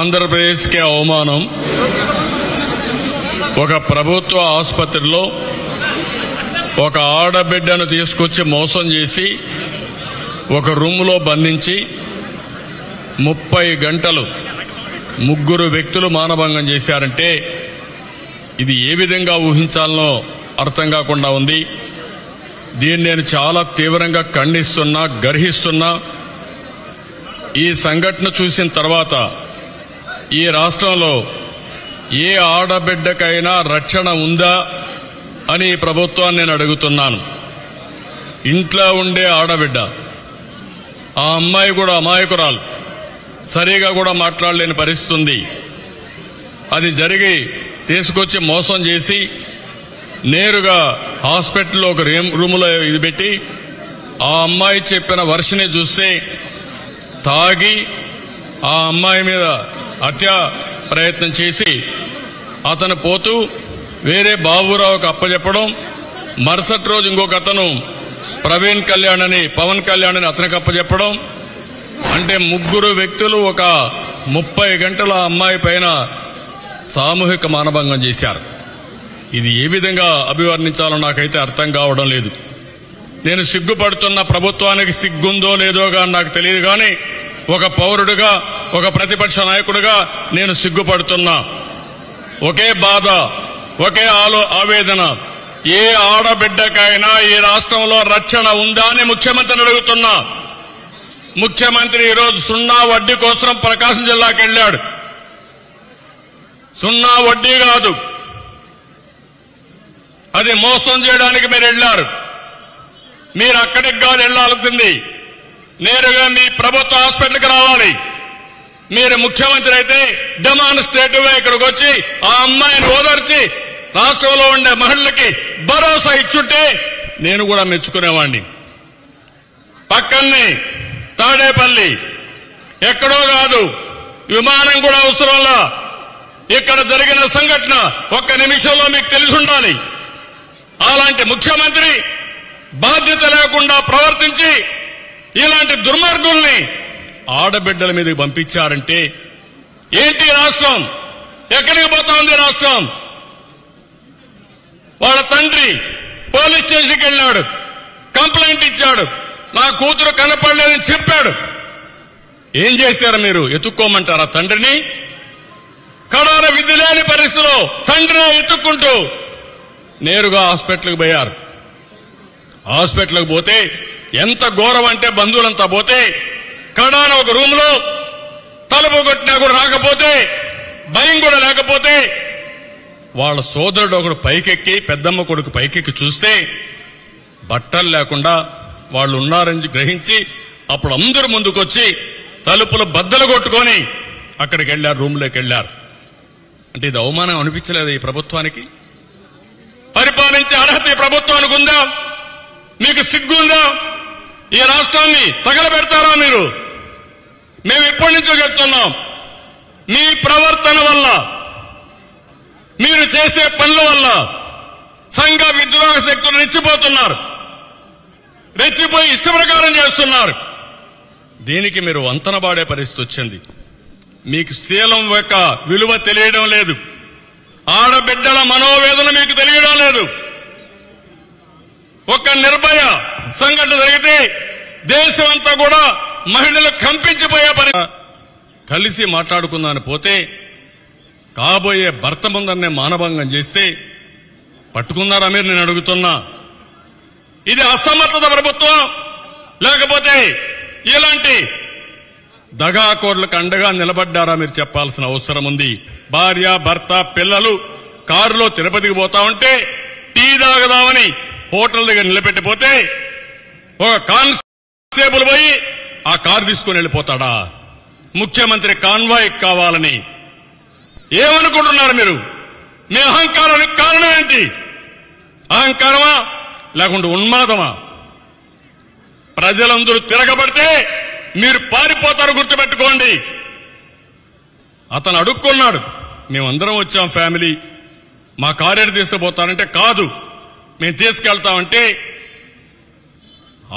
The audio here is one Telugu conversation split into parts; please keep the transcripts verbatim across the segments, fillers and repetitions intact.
ఆంధ్రప్రదేశ్ కే అవమానం ఒక ప్రభుత్వ ఆసుపత్రిలో ఒక ఆడబిడ్డను తీసుకొచ్చి మోసం చేసి ఒక రూమ్ లో బంధించి ముప్పై గంటలు ముగ్గురు వ్యక్తులు మానభంగం చేశారంటే ఇది ఏ విధంగా ఊహించాలనో అర్థం కాకుండా ఉంది. దీన్ని నేను చాలా తీవ్రంగా ఖండిస్తున్నా, గర్హిస్తున్నా. ఈ సంఘటన చూసిన తర్వాత ఈ రాష్ట్రంలో ఏ ఆడబిడ్డకైనా రక్షణ ఉందా అని ప్రభుత్వాన్ని నేను అడుగుతున్నాను. ఇంట్లో ఉండే ఆడబిడ్డ, ఆ అమ్మాయి కూడా అమాయకురాలు, సరిగా కూడా మాట్లాడలేని పరిస్థితి ఉంది. అది జరిగి తీసుకొచ్చి మోసం చేసి నేరుగా హాస్పిటల్లో ఒక రూములో ఇది పెట్టి ఆ అమ్మాయి చెప్పిన వర్షిని చూస్తే తాగి ఆ అమ్మాయి మీద హత్యా ప్రయత్నం చేసి అతను పోతూ వేరే బాబురావుకు అప్పచెప్పడం, మరుసటి రోజు ఇంకొక అతను ప్రవీణ్ కళ్యాణ్ అని పవన్ కళ్యాణ్ అని అతనికి అప్పచెప్పడం, అంటే ముగ్గురు వ్యక్తులు ఒక ముప్పై గంటల అమ్మాయి పైన సామూహిక మానభంగం చేశారు. ఇది ఏ విధంగా అభివర్ణించాలో నాకైతే అర్థం కావడం లేదు. నేను సిగ్గుపడుతున్న ప్రభుత్వానికి సిగ్గుందో లేదో కానీ నాకు తెలియదు, కానీ ఒక పౌరుడిగా ఒక ప్రతిపక్ష నాయకుడిగా నేను సిగ్గుపడుతున్నా. ఒకే బాధ, ఒకే ఆలో ఆవేదన, ఏ ఆడబిడ్డకైనా ఈ రాష్ట్రంలో రక్షణ ఉందా అని ముఖ్యమంత్రిని అడుగుతున్నా. ముఖ్యమంత్రి ఈరోజు సున్నా వడ్డీ కోసం ప్రకాశం జిల్లాకి వెళ్ళాడు. సున్నా వడ్డీ కాదు, అది మోసం చేయడానికి మీరు వెళ్ళారు. మీరు అక్కడికి కాదు వెళ్లాల్సింది, నేరుగా మీ ప్రభుత్వ హాస్పిటల్కి రావాలి. మీరు ముఖ్యమంత్రి అయితే డెమాన్స్ట్రేటివ్ గా ఇక్కడికి వచ్చి ఆ అమ్మాయిని ఓదార్చి రాష్ట్రంలో ఉండే మహిళలకి భరోసా ఇచ్చుంటే నేను కూడా మెచ్చుకునేవాడిని. పక్కనే తాడేపల్లి, ఎక్కడో కాదు, విమానం కూడా అవసరంలా. ఇక్కడ జరిగిన సంఘటన ఒక్క నిమిషంలో మీకు తెలిసి ఉండాలి. అలాంటి ముఖ్యమంత్రి బాధ్యత లేకుండా ప్రవర్తించి ఇలాంటి దుర్మార్గుల్ని ఆడబిడ్డల మీదకి పంపించారంటే ఏంటి రాష్ట్రం? ఎక్కడికి పోతోంది రాష్ట్రం? వాళ్ళ తండ్రి పోలీస్ స్టేషన్కి వెళ్ళాడు, కంప్లైంట్ ఇచ్చాడు, నా కూతురు కనపడలేదని చెప్పాడు. ఏం చేశారు మీరు? ఎత్తుక్కోమంటారా తండ్రిని? కడార విధి లేని పరిస్థితిలో తండ్రిని ఎత్తుక్కుంటూ నేరుగా హాస్పిటల్కి పోయారు. హాస్పిటల్కి పోతే ఎంత ఘోరం అంటే బంధువులంతా పోతే కడాన ఒక రూమ్ లో తలుపు కొట్టినా కూడా రాకపోతే, భయం కూడా లేకపోతే, వాళ్ళ సోదరుడు ఒకడు పైకెక్కి, పెద్దమ్మ కొడుకు పైకెక్కి చూస్తే బట్టలు లేకుండా వాళ్ళు ఉన్నారని గ్రహించి అప్పుడు అందరూ ముందుకొచ్చి తలుపులు బద్దలు కొట్టుకొని అక్కడికి వెళ్ళారు, రూమ్లోకి వెళ్ళారు. అంటే ఇది అవమానం అనిపించలేదు ఈ ప్రభుత్వానికి? పరిపాలించే అర్హత ఈ ప్రభుత్వానికి ఉందా? మీకు సిగ్గుందా? ఈ రాష్ట్రాన్ని తగలబెడతారా మీరు? మేము ఎప్పటి నుంచో చెప్తున్నాం, మీ ప్రవర్తన వల్ల, మీరు చేసే పనుల వల్ల సంఘ విద్రోహ శక్తులు రెచ్చిపోతున్నారు, రెచ్చిపోయి ఇష్టప్రకారం చేస్తున్నారు. దీనికి మీరు వంతనబాడే పరిస్థితి వచ్చింది. మీకు శీలం యొక్క విలువ తెలియడం లేదు, ఆడబిడ్డల మనోవేదన మీకు తెలియడం లేదు. ఒక నిర్భయ సంఘటన జరిగితే దేశమంతా కూడా మహిళలు కంపించిపోయే పని. కలిసి మాట్లాడుకుందాని పోతే కాబోయే భర్త ముందరనే మానభంగం చేస్తే పట్టుకున్నారా మీరు? నేను అడుగుతున్నా. ఇది అసమర్థత ప్రభుత్వం, లేకపోతే ఇలాంటి దగాకోర్లకు అండగా నిలబడ్డారా మీరు? చెప్పాల్సిన అవసరం ఉంది. భార్య, భర్త, పిల్లలు కారులో తిరుపతికి పోతా ఉంటే టీ తాగదామని హోటల్ దగ్గర నిలబెట్టిపోతే ఒక కానిస్టేబుల్ పోయి ఆ కారు తీసుకుని వెళ్ళిపోతాడా? ముఖ్యమంత్రి కాన్వాయ్ కావాలని ఏమనుకుంటున్నారు మీరు? మీ అహంకారానికి కారణం ఏంటి? అహంకారమా లేకుండా ఉన్మాదమా? ప్రజలందరూ తిరగబడితే మీరు పారిపోతారు, గుర్తుపెట్టుకోండి. అతను అడుక్కున్నాడు, మేమందరం వచ్చాం ఫ్యామిలీ, మా కారు తీసుకుపోతారంటే కాదు, మేము తీసుకెళ్తామంటే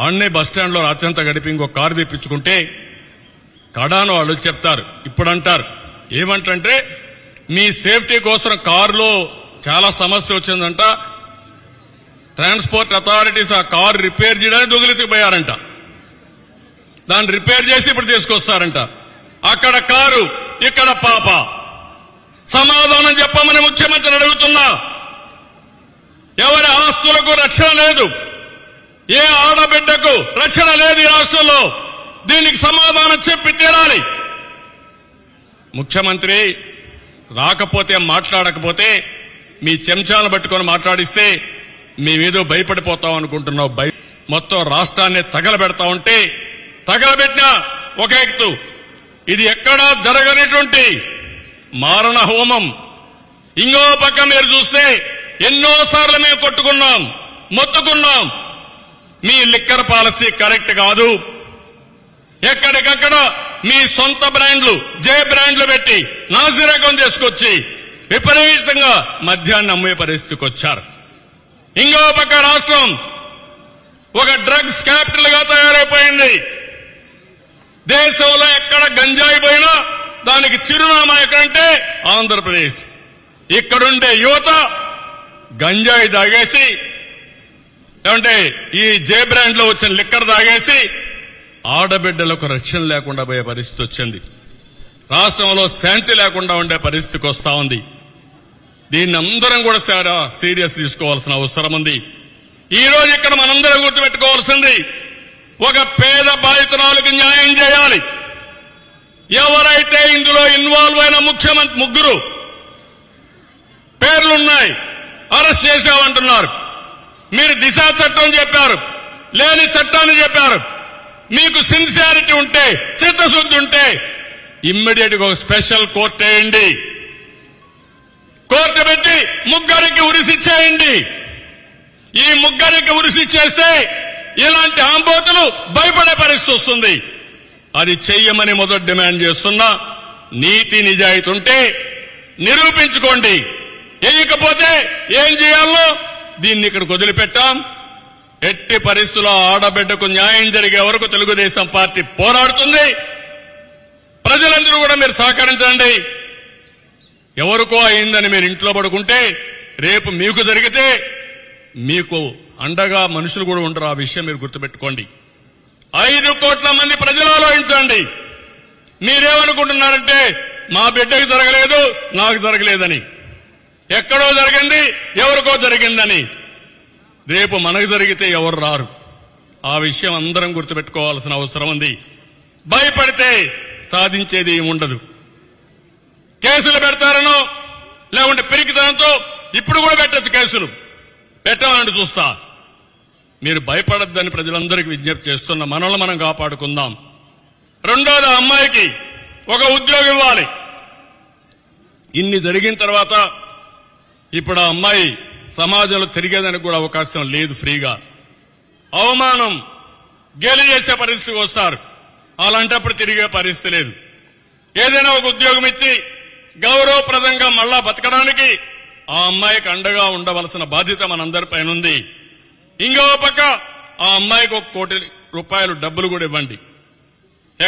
ఆన్నే బస్టాండ్లో రాత్రి అంతా గడిపి ఇంకో కారు తెప్పించుకుంటే కడాను వాళ్ళు చెప్తారు, ఇప్పుడంటారు ఏమంటంటే మీ సేఫ్టీ కోసం కారులో చాలా సమస్య వచ్చిందంట. ట్రాన్స్పోర్ట్ అథారిటీస్ ఆ కార్ రిపేర్ చేయడానికి దొంగిలిసిపోయారంట. దాన్ని రిపేర్ చేసి ఇప్పుడు తీసుకొస్తారంట. అక్కడ కారు, ఇక్కడ పాప. సమాధానం చెప్పమని ముఖ్యమంత్రిని అడుగుతున్నా. ఎవరి ఆస్తులకు రక్షణ లేదు, ఏ ఆడబిడ్డకు రక్షణ లేదు ఈ రాష్ట్రంలో. దీనికి సమాధానం చెప్పి తీరాలి. ముఖ్యమంత్రి రాకపోతే, మాట్లాడకపోతే, మీ చెంచాలను పట్టుకొని మాట్లాడిస్తే మీ మీద భయపడిపోతాం అనుకుంటున్నావు. భయ మొత్తం రాష్ట్రాన్ని తగలబెడతా ఉంటే తగలబెట్టినా ఒక ఎత్తు, ఇది ఎక్కడా జరగనటువంటి మారణ హోమం. ఇంకో పక్క మీరు చూస్తే ఎన్నోసార్లు మేము కొట్టుకున్నాం, మొత్తుకున్నాం. మీ లిక్కర్ పాలసీ కరెక్ట్ కాదు. ఎక్కడికక్కడ మీ సొంత బ్రాండ్లు, జే బ్రాండ్లు పెట్టి నాసిరకం చేసుకొచ్చి విపరీతంగా మద్యాన్ని అమ్మే పరిస్థితికి వచ్చారు. ఇంకో పక్క రాష్ట్రం ఒక డ్రగ్స్ క్యాపిటల్ గా తయారైపోయింది. దేశంలో ఎక్కడ గంజాయి పోయినా దానికి చిరునామా ఎక్కడంటే ఆంధ్రప్రదేశ్. ఇక్కడుండే యువత గంజాయి తాగేసి, ఏమంటే ఈ జే బ్రాండ్ లో వచ్చిన లిక్కర్ తాగేసి ఆడబిడ్డలకు రక్షణ లేకుండా పోయే పరిస్థితి వచ్చింది. రాష్ట్రంలో శాంతి లేకుండా ఉండే పరిస్థితికి వస్తా ఉంది. దీన్ని అందరం కూడా చాలా సీరియస్ తీసుకోవాల్సిన అవసరం ఉంది. ఈ రోజు ఇక్కడ మనందరం గుర్తుపెట్టుకోవాల్సింది, ఒక పేద బాధితురాలకు న్యాయం చేయాలి. ఎవరైతే ఇందులో ఇన్వాల్వ్ అయిన ముఖ్యమంత్రి ముగ్గురు పేర్లున్నాయి, అరెస్ట్ చేశామంటున్నారు. మీరు దిశా చట్టం చెప్పారు, లేని చట్టాన్ని చెప్పారు. మీకు సిన్సియారిటీ ఉంటే, చిత్తశుద్ధి ఉంటే ఇమ్మీడియట్ గా ఒక స్పెషల్ కోర్టు వేయండి. కోర్టు పెట్టి ముగ్గురికి ఉరిశిచ్చేయండి. ఈ ముగ్గురికి ఉరిశిచ్చేస్తే ఇలాంటి ఆంబోతులు భయపడే పరిస్థితి వస్తుంది. అది చెయ్యమని మొదటి డిమాండ్ చేస్తున్నా. నీతి నిజాయితీ ఉంటే నిరూపించుకోండి. వేయకపోతే ఏం చేయాలో దీన్ని ఇక్కడికి వదిలిపెట్టాం. ఎట్టి పరిస్థితుల్లో ఆడబిడ్డకు న్యాయం జరిగే వరకు తెలుగుదేశం పార్టీ పోరాడుతుంది. ప్రజలందరూ కూడా మీరు సహకరించండి. ఎవరికో అయిందని మీరు ఇంట్లో పడుకుంటే రేపు మీకు జరిగితే మీకు అండగా మనుషులు కూడా ఉంటారు. ఆ విషయం మీరు గుర్తుపెట్టుకోండి. ఐదు కోట్ల మంది ప్రజలు ఆలోచించండి. మీరేమనుకుంటున్నారంటే మా బిడ్డకు జరగలేదు, నాకు జరగలేదని, ఎక్కడో జరిగింది, ఎవరికో జరిగిందని. రేపు మనకు జరిగితే ఎవరు రారు. ఆ విషయం అందరం గుర్తుపెట్టుకోవాల్సిన అవసరం ఉంది. భయపడితే సాధించేది ఏమి ఉండదు. కేసులు పెడతారనో లేకుంటే పిరికితనంతో ఇప్పుడు కూడా పెట్టచ్చు, కేసులు పెట్టమని చూస్తా. మీరు భయపడద్దని ప్రజలందరికీ విజ్ఞప్తి చేస్తున్న మనల్ని మనం కాపాడుకుందాం. రెండోది, అమ్మాయికి ఒక ఉద్యోగం ఇవ్వాలి. ఇన్ని జరిగిన తర్వాత ఇప్పుడు ఆ అమ్మాయి సమాజంలో తిరిగేదానికి కూడా అవకాశం లేదు. ఫ్రీగా అవమానం, గేలి చేసే పరిస్థితికి వస్తారు. అలాంటప్పుడు తిరిగే పరిస్థితి లేదు. ఏదైనా ఒక ఉద్యోగం ఇచ్చి గౌరవప్రదంగా మళ్ళా బతకడానికి ఆ అమ్మాయికి అండగా ఉండవలసిన బాధ్యత మనందరిపైన ఉంది. ఇంకో పక్క ఆ అమ్మాయికి ఒక కోటి రూపాయలు డబ్బులు కూడా ఇవ్వండి.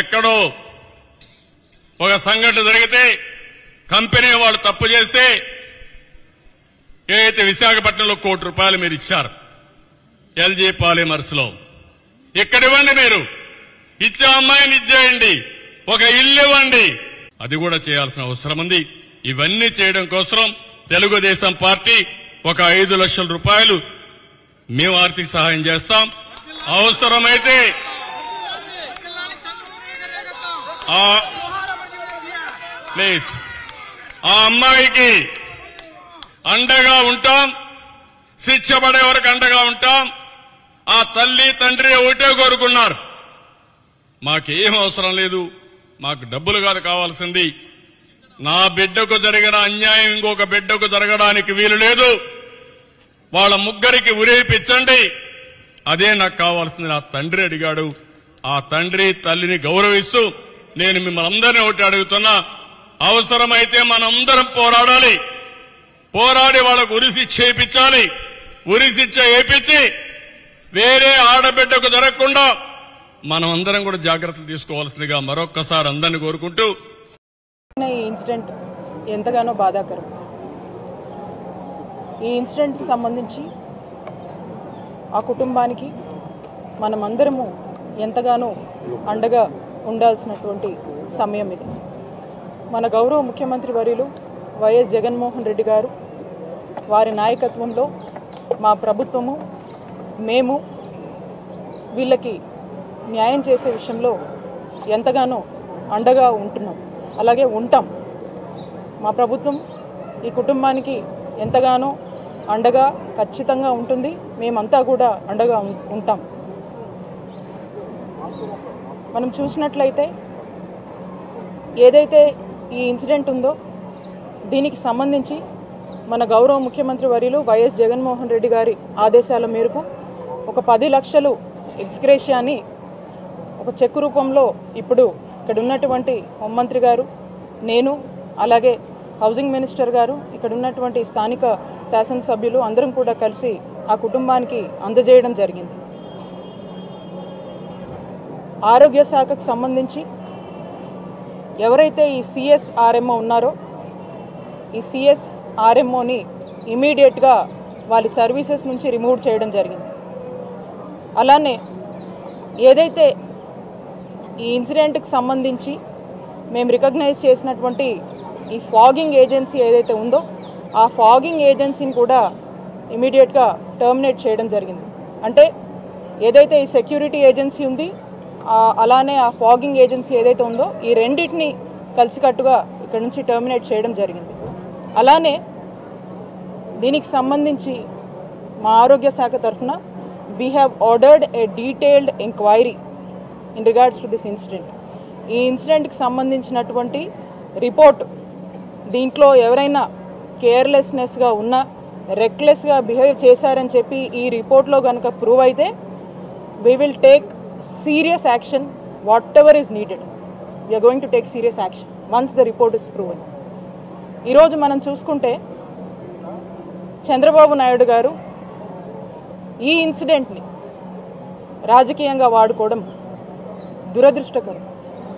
ఎక్కడో ఒక సంఘటన జరిగితే, కంపెనీ వాళ్ళు తప్పు చేస్తే, ఏదైతే విశాఖపట్నంలో కోటి రూపాయలు మీరు ఇచ్చారు ఎల్జీ పాలిమర్స్ లో, ఇక్కడ ఇవ్వండి. మీరు ఇచ్చే అమ్మాయిని ఇచ్చేయండి, ఒక ఇల్లు ఇవ్వండి. అది కూడా చేయాల్సిన అవసరం ఉంది. ఇవన్నీ చేయడం కోసం తెలుగుదేశం పార్టీ ఒక ఐదు లక్షల రూపాయలు మేము ఆర్థిక సహాయం చేస్తాం. అవసరమైతే ప్లీజ్ ఆ అమ్మాయికి అండగా ఉంటాం. శిక్ష పడే వరకు అండగా ఉంటాం. ఆ తల్లి తండ్రి ఒకటే కోరుకున్నారు, మాకేం అవసరం లేదు, మాకు డబ్బులు కాదు కావాల్సింది, నా బిడ్డకు జరిగిన అన్యాయం ఇంకొక బిడ్డకు జరగడానికి వీలు లేదు, వాళ్ళ ముగ్గురికి ఉరేపించండి, అదే నాకు కావాల్సింది నా తండ్రి అడిగాడు. ఆ తండ్రి తల్లిని గౌరవిస్తూ నేను మిమ్మల్ని అందరినీ ఒకటి అడుగుతున్నా, అవసరమైతే మనందరం పోరాడాలి. పోరాడి వాళ్ళకు ఉరిశిక్ష వేయించాలి. ఉరిశిక్ష వేయించి వేరే ఆడబిడ్డకు దొరకకుండా మనం అందరం కూడా జాగ్రత్తలు తీసుకోవాల్సిందిగా మరొక్కసారి అందరిని కోరుకుంటూ ఇన్సిడెంట్ ఎంతగానో బాధాకరం. ఈ ఇన్సిడెంట్ సంబంధించి ఆ కుటుంబానికి మనమందరము ఎంతగానో అండగా ఉండాల్సినటువంటి సమయం ఇది. మన గౌరవ ముఖ్యమంత్రి వర్యులు వైఎస్ జగన్మోహన్ రెడ్డి గారు వారి నాయకత్వంలో మా ప్రభుత్వము మేము వీళ్ళకి న్యాయం చేసే విషయంలో ఎంతగానో అండగా ఉంటున్నాం, అలాగే ఉంటాం. మా ప్రభుత్వం ఈ కుటుంబానికి ఎంతగానో అండగా ఖచ్చితంగా ఉంటుంది, మేమంతా కూడా అండగా ఉంటాం. మనం చూసినట్లయితే ఏదైతే ఈ ఇన్సిడెంట్ ఉందో దీనికి సంబంధించి మన గౌరవ ముఖ్యమంత్రి వర్యులు వైఎస్ జగన్మోహన్ రెడ్డి గారి ఆదేశాల మేరకు ఒక పది లక్షలు ఎక్స్గ్రేషియాని ఒక చెక్కు రూపంలో ఇప్పుడు ఇక్కడ ఉన్నటువంటి హోంమంత్రి గారు, నేను, అలాగే హౌసింగ్ మినిస్టర్ గారు, ఇక్కడ ఉన్నటువంటి స్థానిక శాసనసభ్యులు అందరం కూడా కలిసి ఆ కుటుంబానికి అందజేయడం జరిగింది. ఆరోగ్య శాఖకు సంబంధించి ఎవరైతే ఈ సిఎస్ఆర్ఎంఓ ఉన్నారో ఈ సిఎస్ఆర్ఎంఓని ఇమీడియట్గా వాళ్ళ సర్వీసెస్ నుంచి రిమూవ్ చేయడం జరిగింది. అలానే ఏదైతే ఈ ఇన్సిడెంట్కి సంబంధించి మేము రికగ్నైజ్ చేసినటువంటి ఈ ఫాగింగ్ ఏజెన్సీ ఏదైతే ఉందో ఆ ఫాగింగ్ ఏజెన్సీని కూడా ఇమీడియట్గా టర్మినేట్ చేయడం జరిగింది. అంటే ఏదైతే ఈ సెక్యూరిటీ ఏజెన్సీ ఉంది అలానే ఆ ఫాగింగ్ ఏజెన్సీ ఏదైతే ఉందో ఈ రెండింటిని కలిసికట్టుగా ఇక్కడ నుంచి టర్మినేట్ చేయడం జరిగింది. అలానే దీనికి సంబంధించి మా ఆరోగ్య శాఖ తరఫున we have ordered a detailed inquiry in regards to this incident. ఈ ఇన్సిడెంట్కి సంబంధించినటువంటి రిపోర్ట్ దీంట్లో ఎవరైనా కేర్లెస్నెస్గా ఉన్నా రెక్లెస్గా బిహేవ్ చేశారని చెప్పి ఈ రిపోర్ట్లో కనుక ప్రూవ్ అయితే we will take serious action whatever is needed. We are going to take serious action once the report is proven. ఈరోజు మనం చూసుకుంటే చంద్రబాబు నాయుడు గారు ఈ ఇన్సిడెంట్ని రాజకీయంగా వాడుకోవడం దురదృష్టకరం,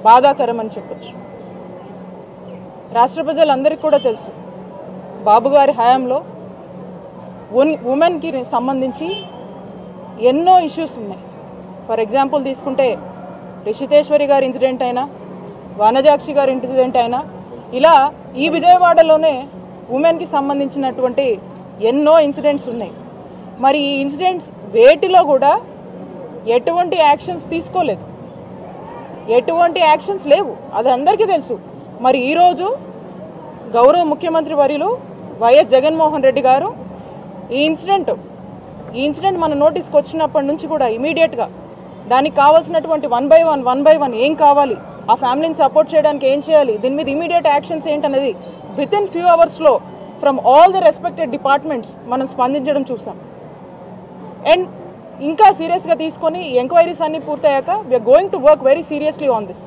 బాధాకరం అని చెప్పచ్చు. రాష్ట్ర ప్రజలందరికీ కూడా తెలుసు బాబు గారి హయాంలో ఉమెన్కి సంబంధించి ఎన్నో ఇష్యూస్ ఉన్నాయి. ఫర్ ఎగ్జాంపుల్ తీసుకుంటే రిషితేశ్వరి గారి ఇన్సిడెంట్ అయినా వనజాక్షి గారి ఇన్సిడెంట్ అయినా ఇలా ఈ విజయవాడలోనే ఉమెన్కి సంబంధించినటువంటి ఎన్నో ఇన్సిడెంట్స్ ఉన్నాయి. మరి ఈ ఇన్సిడెంట్స్ వేటిలో కూడా ఎటువంటి యాక్షన్స్ తీసుకోలేదు, ఎటువంటి యాక్షన్స్ లేవు, అది అందరికీ తెలుసు. మరి ఈరోజు గౌరవ ముఖ్యమంత్రి వర్యులు వైఎస్ జగన్మోహన్ రెడ్డి గారు ఈ ఇన్సిడెంట్ ఈ ఇన్సిడెంట్ మన నోటీస్కి వచ్చినప్పటి నుంచి కూడా ఇమీడియట్గా దానికి కావాల్సినటువంటి one by one one by one ఏం కావాలి, ఆ ఫ్యామిలీని సపోర్ట్ చేయడానికి ఏం చేయాలి, దీని మీద ఇమీడియట్ యాక్షన్స్ ఏంటనేది విత్ ఇన్ ఫ్యూ అవర్స్లో from all the respected departments మనం స్పందించడం చూసాం. అండ్ ఇంకా సీరియస్గా తీసుకొని ఎంక్వైరీస్ అన్నీ పూర్తయ్యాక we're going to work very seriously on this.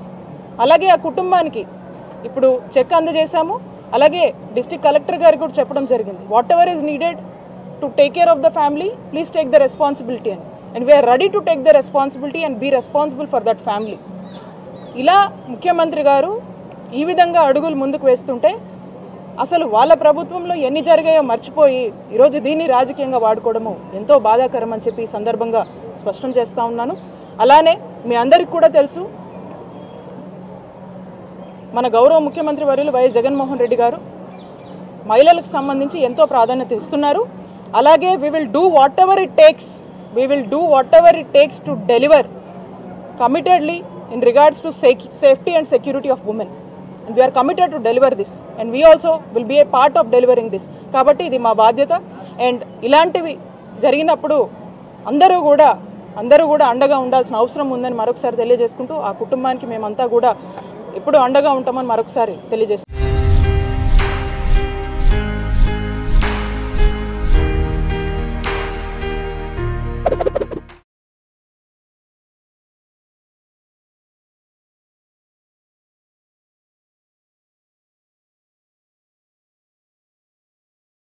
అలాగే ఆ కుటుంబానికి ఇప్పుడు చెక్ అందజేశాము, అలాగే డిస్ట్రిక్ట్ కలెక్టర్ గారికి కూడా చెప్పడం జరిగింది whatever is needed to take care of the family please take the responsibility అని. And we're ready to take the responsibility and be responsible for that family. ఇలా ముఖ్యమంత్రి గారు ఈ విధంగా అడుగులు ముందుకు వేస్తుంటే అసలు వాళ్ళ ప్రభుత్వంలో ఎన్ని జరిగాయో మర్చిపోయి ఈరోజు దీన్ని రాజకీయంగా వాడుకోవడము ఎంతో బాధాకరం అని చెప్పి ఈ సందర్భంగా స్పష్టం చేస్తూ ఉన్నాను. అలానే మీ అందరికీ కూడా తెలుసు మన గౌరవ ముఖ్యమంత్రి వర్యులు వైఎస్ జగన్మోహన్ రెడ్డి గారు మహిళలకు సంబంధించి ఎంతో ప్రాధాన్యత ఇస్తున్నారు. అలాగే we will do whatever it takes we will do whatever it takes to deliver committedly in regards to safety and security of women. We are committed to deliver this and we also will be a part of delivering this. కాబట్టి ఇది మా బాధ్యత. అండ్ ఇలాంటివి జరిగినప్పుడు అందరూ కూడా అందరూ కూడా అండగా ఉండాల్సిన అవసరం ఉందని మరొకసారి తెలియజేసుకుంటూ ఆ కుటుంబానికి మేమంతా కూడా ఎప్పుడు అండగా ఉంటామని మరొకసారి తెలియజేసుకుంటాం.